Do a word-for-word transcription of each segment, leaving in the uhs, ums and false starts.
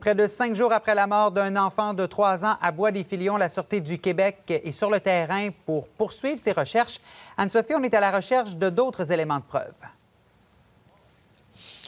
Près de cinq jours après la mort d'un enfant de trois ans à Bois-des-Filion, la Sûreté du Québec est sur le terrain pour poursuivre ses recherches. Anne-Sophie, on est à la recherche de d'autres éléments de preuve.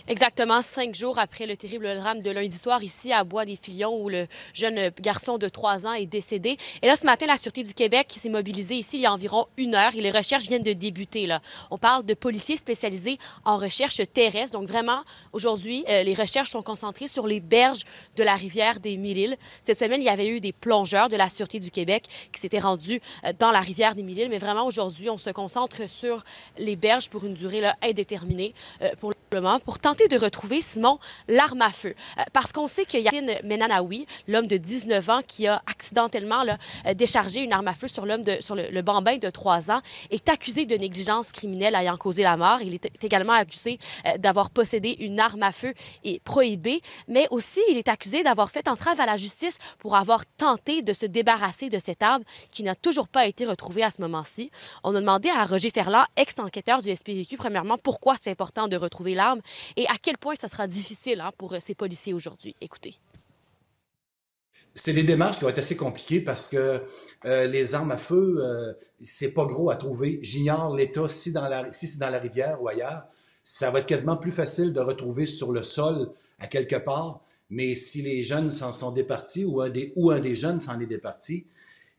Exactement, cinq jours après le terrible drame de lundi soir ici à Bois-des-Filion où le jeune garçon de trois ans est décédé. Et là, ce matin, la Sûreté du Québec s'est mobilisée ici il y a environ une heure et les recherches viennent de débuter. Là. On parle de policiers spécialisés en recherche terrestre. Donc vraiment, aujourd'hui, euh, les recherches sont concentrées sur les berges de la rivière des Mille-Îles. Cette semaine, il y avait eu des plongeurs de la Sûreté du Québec qui s'étaient rendus euh, dans la rivière des Mille-Îles. Mais vraiment, aujourd'hui, on se concentre sur les berges pour une durée là, indéterminée euh, pour le moment. Pourtant, tenter de retrouver, Simon, l'arme à feu. Euh, parce qu'on sait que Yacine Menanaoui, l'homme de dix-neuf ans qui a accidentellement là, déchargé une arme à feu sur, l'homme de, sur le, le bambin de trois ans, est accusé de négligence criminelle ayant causé la mort. Il est également accusé euh, d'avoir possédé une arme à feu et prohibée, mais aussi il est accusé d'avoir fait entrave à la justice pour avoir tenté de se débarrasser de cette arme qui n'a toujours pas été retrouvée à ce moment-ci. On a demandé à Roger Ferland, ex-enquêteur du S P V Q, premièrement, pourquoi c'est important de retrouver l'arme et à quel point ça sera difficile hein, pour ces policiers aujourd'hui. Écoutez. C'est des démarches qui vont être assez compliquées parce que euh, les armes à feu, euh, c'est pas gros à trouver. J'ignore l'état si, si c'est dans la rivière ou ailleurs. Ça va être quasiment plus facile de retrouver sur le sol à quelque part, mais si les jeunes s'en sont départis ou un des, ou un des jeunes s'en est départi,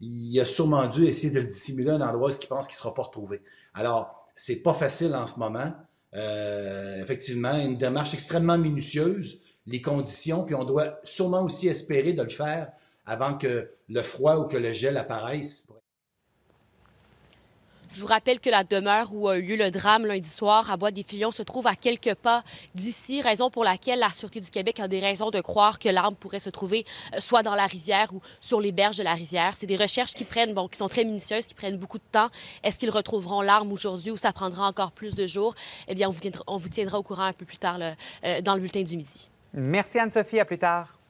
il a sûrement dû essayer de le dissimuler à un endroit où il pense qu'il ne sera pas retrouvé. Alors, c'est pas facile en ce moment. Euh, effectivement, une démarche extrêmement minutieuse, les conditions, puis on doit sûrement aussi espérer de le faire avant que le froid ou que le gel apparaisse. Je vous rappelle que la demeure où a eu lieu le drame lundi soir à Bois-des-Filion se trouve à quelques pas d'ici, raison pour laquelle la Sûreté du Québec a des raisons de croire que l'arme pourrait se trouver soit dans la rivière ou sur les berges de la rivière. C'est des recherches qui prennent, bon, qui sont très minutieuses, qui prennent beaucoup de temps. Est-ce qu'ils retrouveront l'arme aujourd'hui ou ça prendra encore plus de jours? Eh bien, on vous tiendra, on vous tiendra au courant un peu plus tard le, euh, dans le bulletin du midi. Merci Anne-Sophie, à plus tard.